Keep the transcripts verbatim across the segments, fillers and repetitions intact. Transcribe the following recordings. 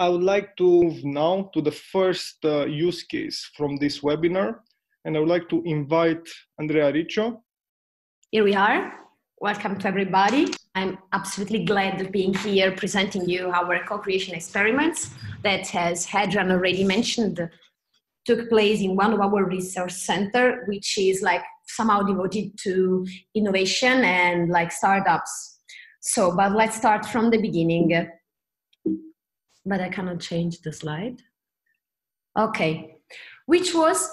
I would like to move now to the first uh, use case from this webinar, and I would like to invite Andrea Riccio. Here we are. Welcome to everybody. I'm absolutely glad of being here presenting you our co-creation experiments that, as Hadrian already mentioned, took place in one of our research centers, which is like somehow devoted to innovation and like startups. So, but let's start from the beginning. But I cannot change the slide. Okay, which was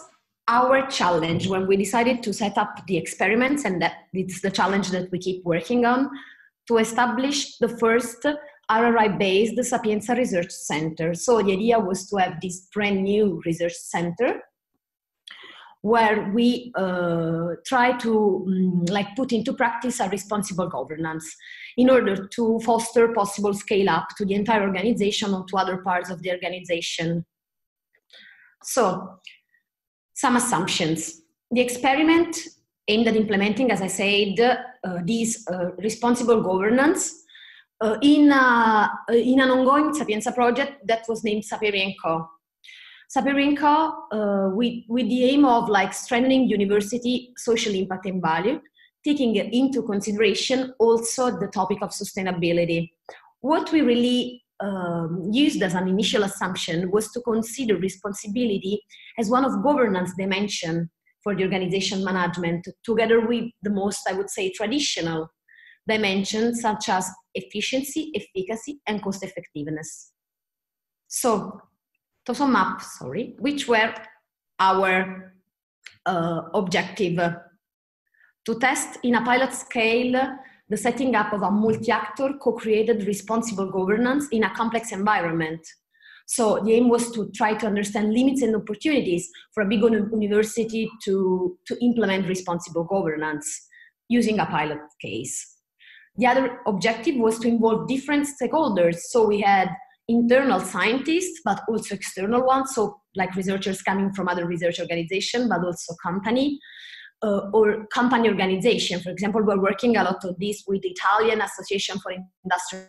our challenge when we decided to set up the experiments, and that it's the challenge that we keep working on, to establish the first R R I-based Sapienza Research Center. So the idea was to have this brand new research center where we uh, try to um, like put into practice a responsible governance in order to foster possible scale up to the entire organization or to other parts of the organization. So, some assumptions. The experiment aimed at implementing, as I said, uh, this uh, responsible governance uh, in, a, in an ongoing Sapienza project that was named Sapienko. Sapienko uh, with, with the aim of like strengthening university social impact and value, taking into consideration also the topic of sustainability. What we really um, used as an initial assumption was to consider responsibility as one of governance dimension for the organization management, together with the most, I would say, traditional dimensions such as efficiency, efficacy, and cost effectiveness. So, to sum up, sorry, which were our uh, objective? To test in a pilot scale the setting up of a multi-actor co-created responsible governance in a complex environment. So the aim was to try to understand limits and opportunities for a big university to, to implement responsible governance using a pilot case. The other objective was to involve different stakeholders. So we had internal scientists, but also external ones, so like researchers coming from other research organizations, but also company uh, or company organization. For example, we're working a lot on this with the Italian Association for Industrial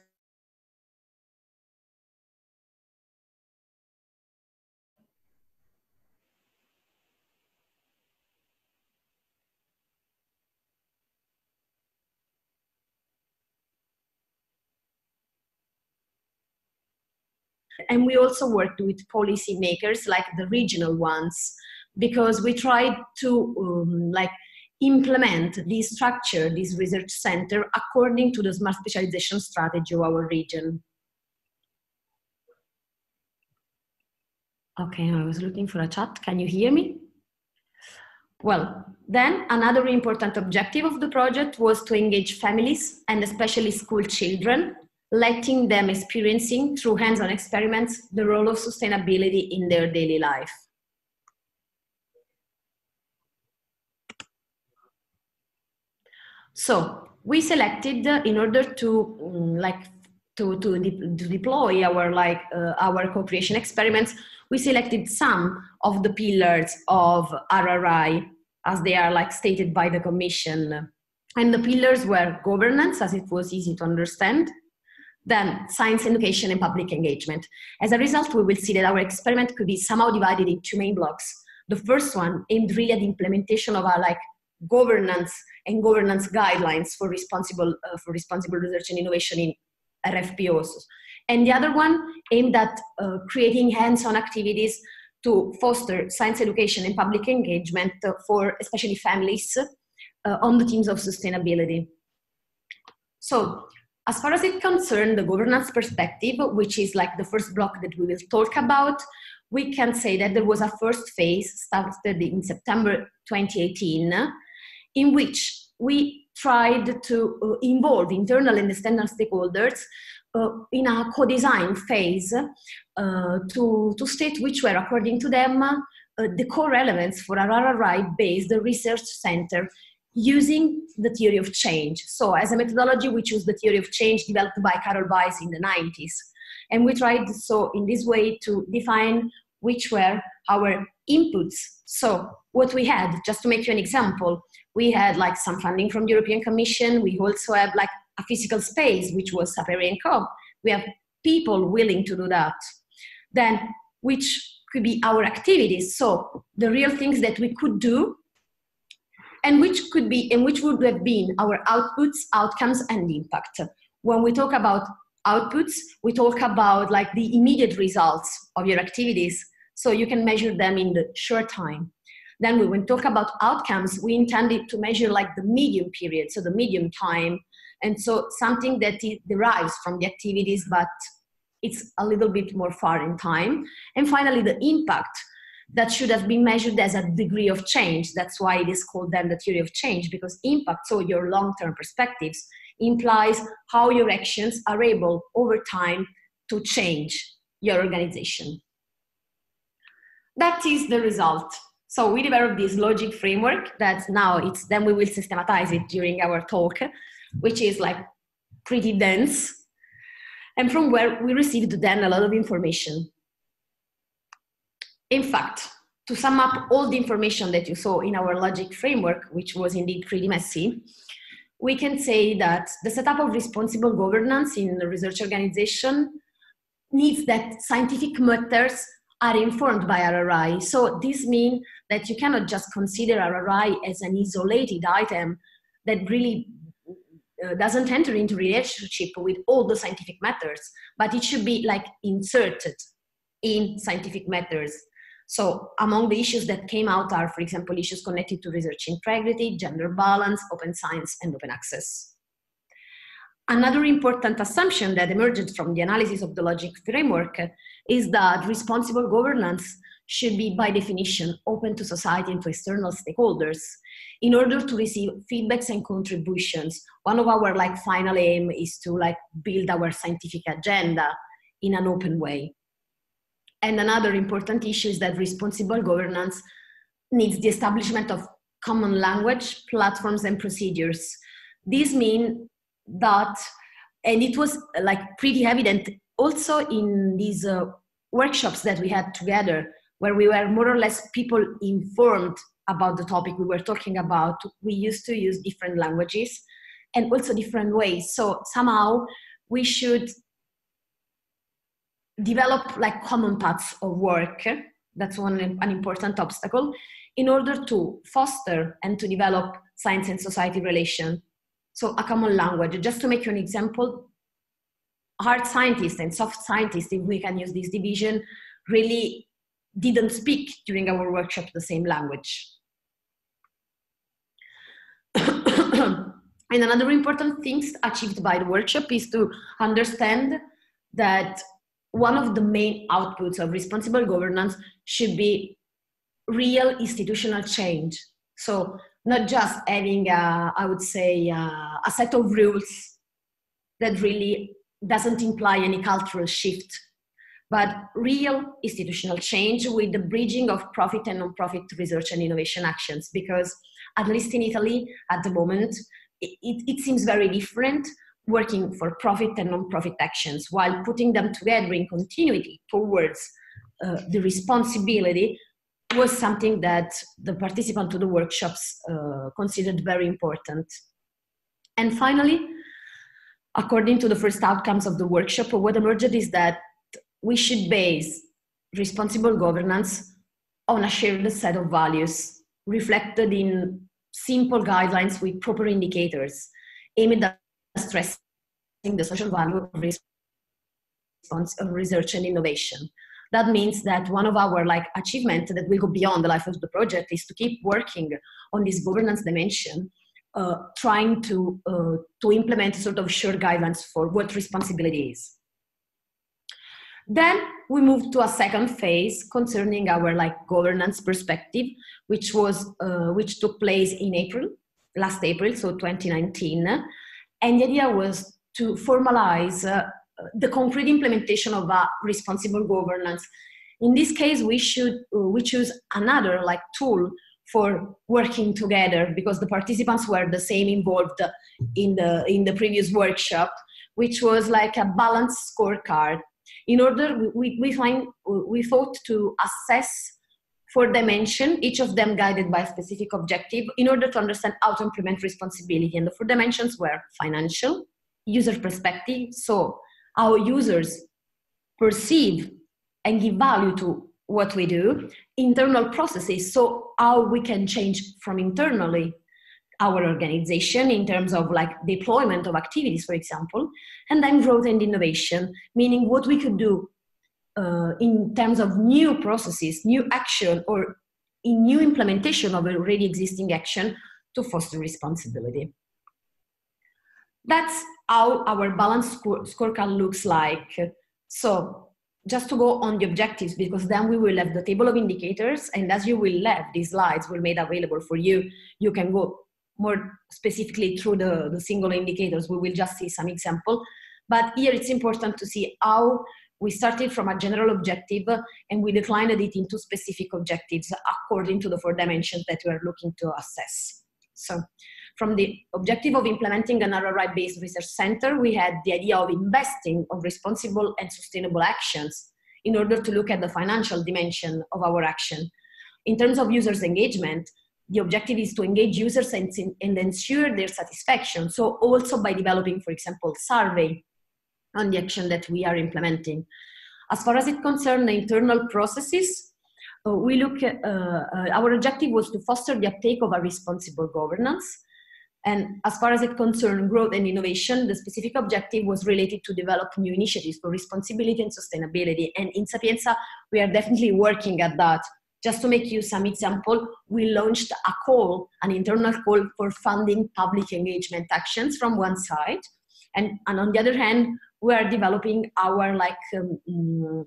and we also worked with policy makers like the regional ones, because we tried to um, like implement this structure, this research center, according to the smart specialization strategy of our region. Okay, I was looking for a chat. Can you hear me? Well, then another important objective of the project was to engage families and especially school children, letting them experiencing through hands-on experiments the role of sustainability in their daily life. So we selected uh, in order to um, like to to, de to deploy our like uh, our co-creation experiments. We selected some of the pillars of R R I as they are like stated by the Commission, and the pillars were governance, as it was easy to understand. Then science education and public engagement. As a result, we will see that our experiment could be somehow divided into two main blocks. The first one aimed really at the implementation of our like governance and governance guidelines for responsible, uh, for responsible research and innovation in R F P Os. And the other one aimed at uh, creating hands-on activities to foster science education and public engagement uh, for especially families uh, on the themes of sustainability. So, as far as it concerned the governance perspective, which is like the first block that we will talk about, we can say that there was a first phase started in September twenty eighteen, in which we tried to involve internal and external stakeholders uh, in a co-design phase uh, to, to state which were, according to them, uh, the core elements for an R R I-based research center, using the theory of change. So as a methodology, we choose the theory of change developed by Carol Weiss in the nineties. And we tried, so in this way, to define which were our inputs. So what we had, just to make you an example, we had like some funding from the European Commission. We also have like a physical space, which was Sapienco. We have people willing to do that. Then, which could be our activities, so the real things that we could do, and which could be, and which would have been our outputs, outcomes, and impact. When we talk about outputs, we talk about like the immediate results of your activities, so you can measure them in the short time. Then we will talk about outcomes, we intended to measure like the medium period, so the medium time, and so something that it derives from the activities, but it's a little bit more far in time. And finally, the impact that should have been measured as a degree of change. That's why it is called then the theory of change, because impact, so your long-term perspectives, implies how your actions are able over time to change your organization. That is the result. So we developed this logic framework that now it's, then we will systematize it during our talk, which is like pretty dense, and from where we received then a lot of information. In fact, to sum up all the information that you saw in our logic framework, which was indeed pretty messy, we can say that the setup of responsible governance in the research organization needs that scientific matters are informed by R R I. So this means that you cannot just consider R R I as an isolated item that really Uh, doesn't enter into relationship with all the scientific matters, but it should be like inserted in scientific matters. So among the issues that came out are, for example, issues connected to research integrity, gender balance, open science, and open access. Another important assumption that emerged from the analysis of the logic framework is that responsible governance should be by definition open to society and to external stakeholders in order to receive feedbacks and contributions. One of our like final aim is to like build our scientific agenda in an open way. And another important issue is that responsible governance needs the establishment of common language, platforms, and procedures. This means that, and it was like pretty evident also in these uh, workshops that we had together, where we were more or less people informed about the topic we were talking about. We used to use different languages and also different ways. So somehow we should develop like common paths of work. That's one an important obstacle in order to foster and to develop science and society relation. So a common language, just to make you an example, hard scientists and soft scientists, if we can use this division, really didn't speak during our workshop the same language. And another important thing achieved by the workshop is to understand that one of the main outputs of responsible governance should be real institutional change. So not just having, a, I would say, a, a set of rules that really doesn't imply any cultural shift, but real institutional change with the bridging of profit and non-profit research and innovation actions. Because at least in Italy, at the moment, it, it, it seems very different working for profit and non-profit actions while putting them together in continuity towards uh, the responsibility was something that the participants to the workshops uh, considered very important. And finally, according to the first outcomes of the workshop, what emerged is that we should base responsible governance on a shared set of values reflected in simple guidelines with proper indicators aimed at stressing the social value of response of research and innovation. That means that one of our like achievements that will go beyond the life of the project is to keep working on this governance dimension, uh, trying to, uh, to implement sort of shared guidelines for what responsibility is. Then we moved to a second phase concerning our like governance perspective, which was uh, which took place in April, last April, so twenty nineteen, and the idea was to formalize uh, the concrete implementation of a responsible governance. In this case, we should uh, we choose another like tool for working together, because the participants were the same involved in the in the previous workshop, which was like a balanced scorecard. In order, we, we, find, we thought to assess four dimensions, each of them guided by a specific objective, in order to understand how to implement responsibility. And the four dimensions were financial, user perspective, so how users perceive and give value to what we do, internal processes, so how we can change from internally our organization in terms of like deployment of activities, for example, and then growth and innovation, meaning what we could do uh, in terms of new processes, new action, or in new implementation of already existing action to foster responsibility. That's how our balanced scorecard looks like. So just to go on the objectives, because then we will have the table of indicators, and as you will have, these slides were made available for you. You can go more specifically through the, the single indicators. We will just see some example. But here it's important to see how we started from a general objective and we declined it into specific objectives according to the four dimensions that we are looking to assess. So from the objective of implementing an R R I-based research center, we had the idea of investing on responsible and sustainable actions in order to look at the financial dimension of our action. In terms of users' engagement, the objective is to engage users and, and ensure their satisfaction. So also by developing, for example, survey on the action that we are implementing. As far as it concerns the internal processes, uh, we look at, uh, uh, our objective was to foster the uptake of a responsible governance. And as far as it concerned growth and innovation, the specific objective was related to develop new initiatives for responsibility and sustainability. And in Sapienza, we are definitely working at that. Just to make you some example, we launched a call, an internal call for funding public engagement actions from one side. And, and on the other hand, we are developing our like um,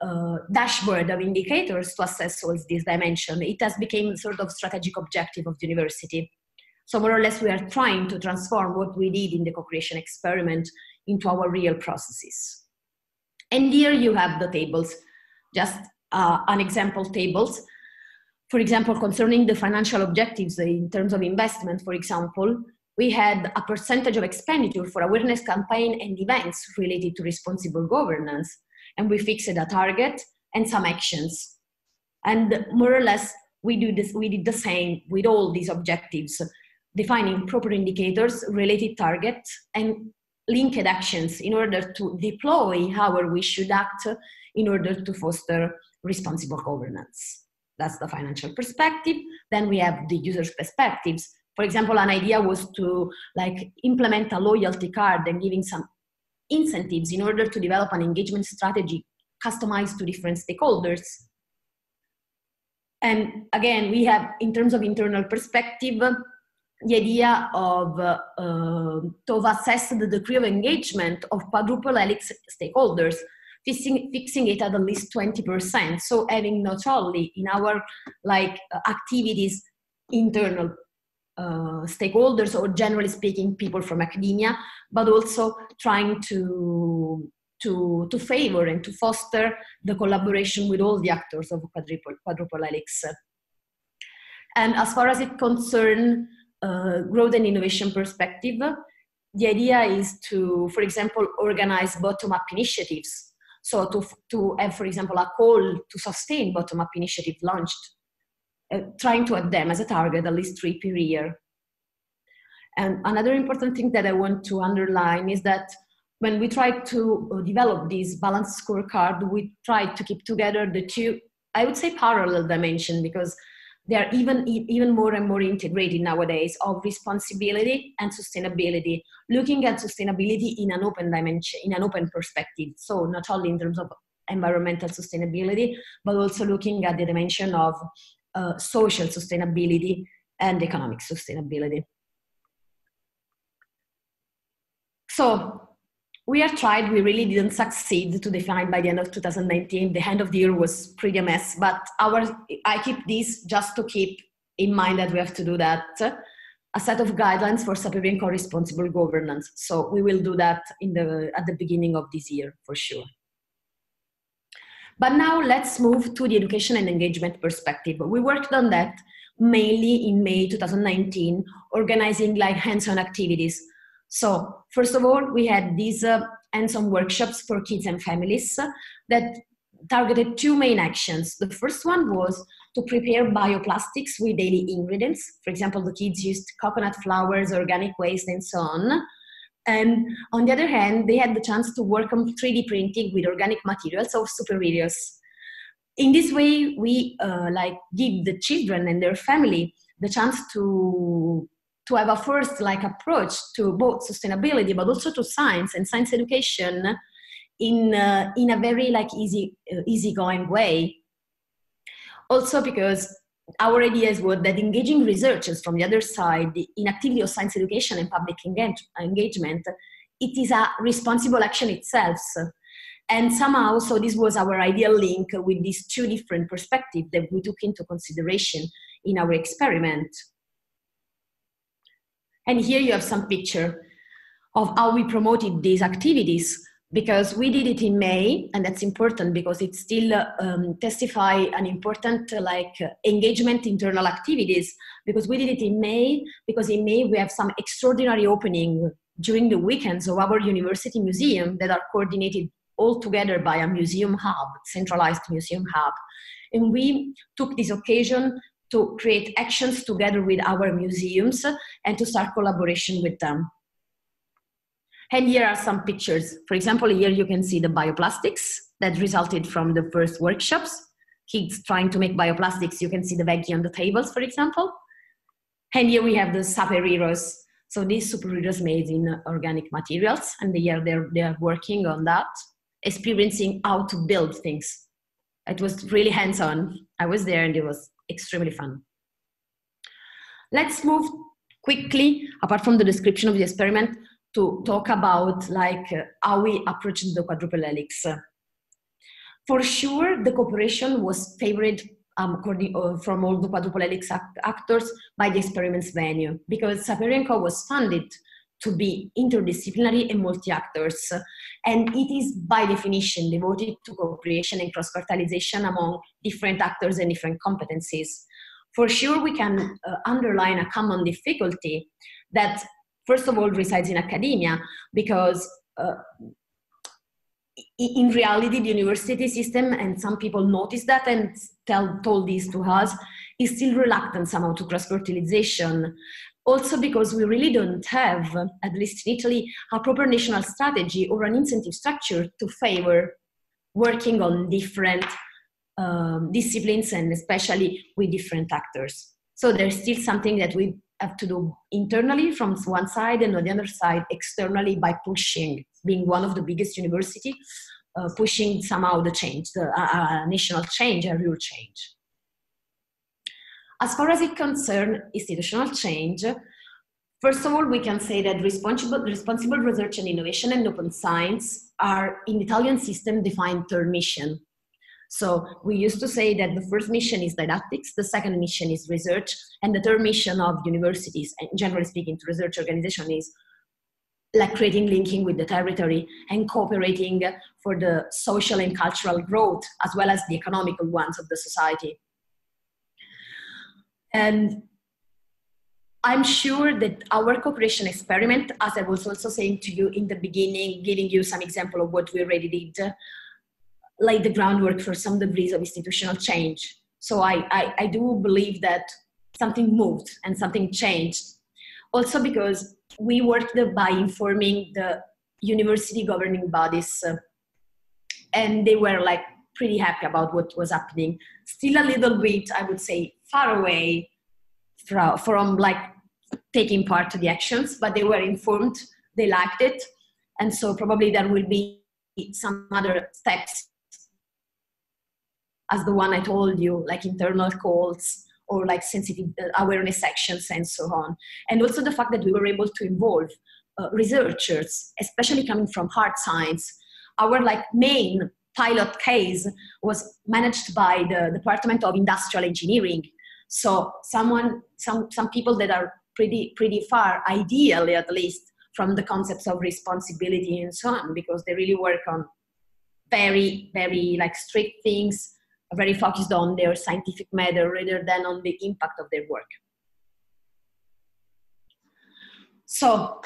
uh, dashboard of indicators to assess all these dimensions. It has become sort of strategic objective of the university. So more or less, we are trying to transform what we did in the co-creation experiment into our real processes. And here you have the tables, just uh, an example tables. For example, concerning the financial objectives in terms of investment, for example, we had a percentage of expenditure for awareness campaign and events related to responsible governance. And we fixed a target and some actions. And more or less, we, do this, we did the same with all these objectives, defining proper indicators, related targets, and linked actions in order to deploy how we should act in order to foster responsible governance. That's the financial perspective. Then we have the user's perspectives. For example, an idea was to like implement a loyalty card and giving some incentives in order to develop an engagement strategy customized to different stakeholders. And again, we have, in terms of internal perspective, the idea of uh, uh, to assess the degree of engagement of quadruple helix stakeholders, fixing, fixing it at at least twenty percent. So having not only in our like activities internal Uh, stakeholders, or generally speaking people from academia, but also trying to, to, to favor and to foster the collaboration with all the actors of quadruple, quadruple helix. And as far as it concerns uh, growth and innovation perspective, the idea is to, for example, organize bottom-up initiatives. So to, to have, for example, a call to sustain bottom-up initiative launched, Uh, trying to have them as a target, at least three per year. And another important thing that I want to underline is that when we try to develop this balanced scorecard, we try to keep together the two, I would say, parallel dimensions, because they are even, even more and more integrated nowadays, of responsibility and sustainability, looking at sustainability in an open dimension, in an open perspective. So not only in terms of environmental sustainability, but also looking at the dimension of Uh, social sustainability and economic sustainability. So we are tried, we really didn't succeed to define by the end of two thousand nineteen, the end of the year was pretty a mess, but our, I keep this just to keep in mind that we have to do that, a set of guidelines for Sapienko responsible governance. So we will do that in the, at the beginning of this year for sure. But now let's move to the education and engagement perspective. We worked on that mainly in May two thousand nineteen, organizing like hands-on activities. So first of all, we had these uh, hands-on workshops for kids and families that targeted two main actions. The first one was to prepare bioplastics with daily ingredients. For example, the kids used coconut flowers, organic waste, and so on. And on the other hand, they had the chance to work on three D printing with organic materials of superheroes. In this way, we uh, like give the children and their family the chance to, to have a first like approach to both sustainability, but also to science and science education in, uh, in a very like easy, uh, easygoing way. Also because our ideas were that engaging researchers from the other side in activity of science education and public engage engagement, it is a responsible action itself. And somehow, so this was our ideal link with these two different perspectives that we took into consideration in our experiment. And here you have some picture of how we promoted these activities, because we did it in May, and that's important because it still um, testifies an important uh, like uh, engagement internal activities, because we did it in May, because in May we have some extraordinary opening during the weekends of our university museum that are coordinated all together by a museum hub, centralized museum hub. And we took this occasion to create actions together with our museums and to start collaboration with them. And here are some pictures. For example, here you can see the bioplastics that resulted from the first workshops. Kids trying to make bioplastics, you can see the veggie on the tables, for example. And here we have the superheroes. So these superheroes made in organic materials, and they are, they're, they're working on that, experiencing how to build things. It was really hands-on. I was there and it was extremely fun. Let's move quickly, apart from the description of the experiment, to talk about like uh, how we approached the quadruple helix. For sure, the cooperation was favored um, from all the quadruple helix act actors by the experiment's venue, because Sapienko was funded to be interdisciplinary and multi-actors, and it is by definition devoted to cooperation and cross-fertilization among different actors and different competencies. For sure, we can uh, underline a common difficulty that first of all, resides in academia, because uh, in reality, the university system, and some people noticed that and tell, told this to us, is still reluctant somehow to cross-fertilization. Also because we really don't have, at least in Italy, a proper national strategy or an incentive structure to favor working on different um, disciplines and especially with different actors. So there's still something that we have to do internally from one side, and on the other side externally by pushing, being one of the biggest university, uh, pushing somehow the change, the uh, national change, a real change. As far as it concerns institutional change, first of all, we can say that responsible, responsible research and innovation and open science are in the Italian system defined third mission. So we used to say that the first mission is didactics, the second mission is research, and the third mission of universities, and generally speaking to research organization, is like creating linking with the territory and cooperating for the social and cultural growth, as well as the economical ones of the society. And I'm sure that our cooperation experiment, as I was also saying to you in the beginning, giving you some example of what we already did, laid the groundwork for some degrees of institutional change. So I, I, I do believe that something moved and something changed. Also because we worked by informing the university governing bodies, uh, and they were like pretty happy about what was happening. Still a little bit, I would say, far away from, from like taking part to the actions, but they were informed, they liked it. And so probably there will be some other steps as the one I told you, like internal calls or like sensitive awareness sections and so on. And also the fact that we were able to involve uh, researchers, especially coming from hard science. Our like main pilot case was managed by the Department of Industrial Engineering. So someone, some, some people that are pretty, pretty far, ideally at least, from the concepts of responsibility and so on, because they really work on very, very like strict things, very focused on their scientific matter rather than on the impact of their work. So,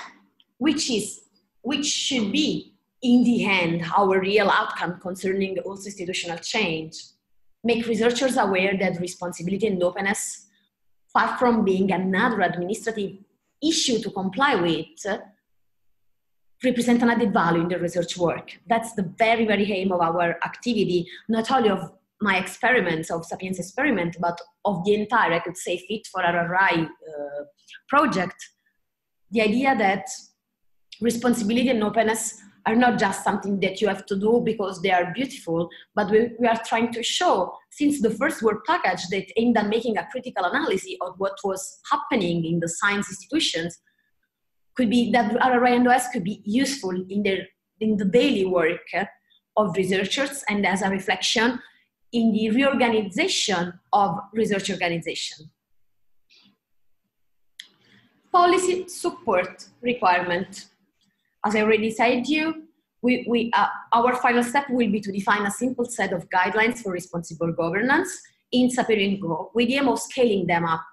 which is, which should be, in the end, our real outcome concerning also institutional change? Make researchers aware that responsibility and openness, far from being another administrative issue to comply with, represent an added value in the research work. That's the very, very aim of our activity, not only of my experiments, of Sapienza experiment, but of the entire, I could say, Fit for R R I uh, project. The idea that responsibility and openness are not just something that you have to do because they are beautiful, but we, we are trying to show, since the first work package that aimed at making a critical analysis of what was happening in the science institutions, could be that R R I and O S could be useful in, their, in the daily work of researchers and as a reflection in the reorganization of research organization. Policy support requirement. As I already said to you, we, we, uh, our final step will be to define a simple set of guidelines for responsible governance in Sapienko, with the aim of scaling them up.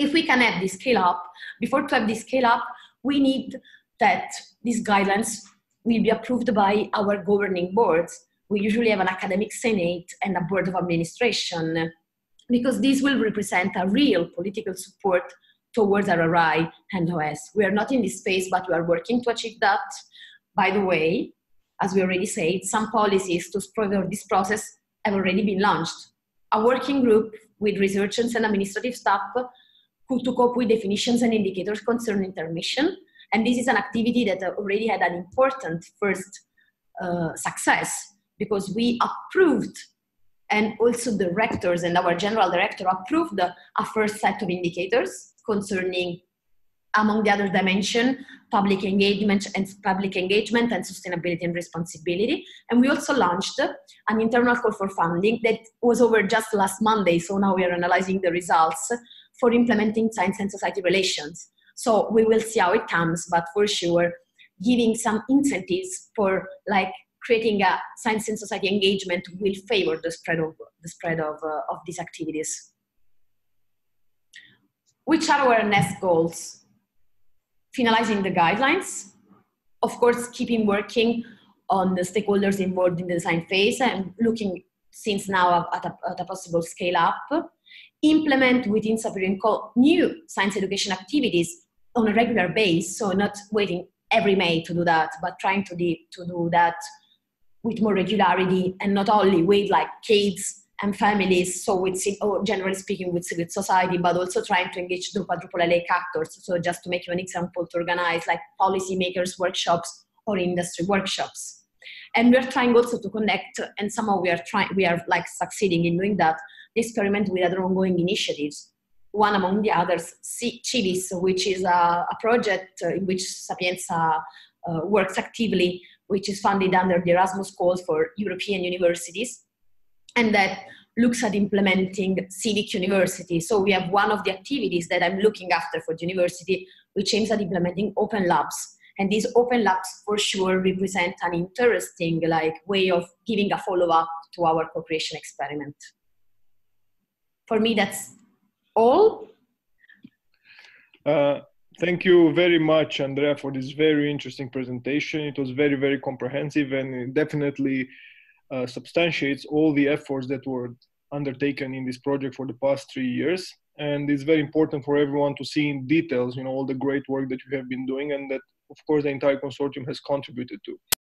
If we can have this scale up, before to have this scale up, we need that these guidelines will be approved by our governing boards. We usually have an academic senate and a board of administration, because this will represent a real political support towards R R I and O S. We are not in this space, but we are working to achieve that. By the way, as we already said, some policies to support this process have already been launched. A working group with researchers and administrative staff to cope with definitions and indicators concerning intermission. And this is an activity that already had an important first uh, success, because we approved, and also the rectors and our general director approved a first set of indicators concerning, among the other dimension, public engagement and public engagement and sustainability and responsibility. And we also launched an internal call for funding that was over just last Monday. So now we are analyzing the results for implementing science and society relations. So we will see how it comes, but for sure, giving some incentives for like creating a science and society engagement will favor the spread of, the spread of, uh, of these activities. Which are our next goals? Finalizing the guidelines, of course, keeping working on the stakeholders involved in the design phase and looking since now at a, at a possible scale up. Implement within Sapienko new science education activities on a regular basis, so not waiting every May to do that, but trying to, de to do that with more regularity and not only with like kids and families, so with, or generally speaking with civil society, but also trying to engage the quadruple L A C actors. So just to make you an example, to organize like policymakers workshops or industry workshops. And we're trying also to connect, and somehow we are trying, we are like succeeding in doing that, the experiment with other ongoing initiatives. One among the others, CIVIS, which is a, a project in which Sapienza uh, works actively, which is funded under the Erasmus Call for European Universities, and that looks at implementing civic university. So we have one of the activities that I'm looking after for the university, which aims at implementing open labs. And these open labs for sure represent an interesting like way of giving a follow-up to our cooperation experiment. For me, that's all. Uh, thank you very much, Andrea, for this very interesting presentation. It was very, very comprehensive, and it definitely uh, substantiates all the efforts that were undertaken in this project for the past three years. And it's very important for everyone to see in details, you know, all the great work that you have been doing and that, of course, the entire consortium has contributed to.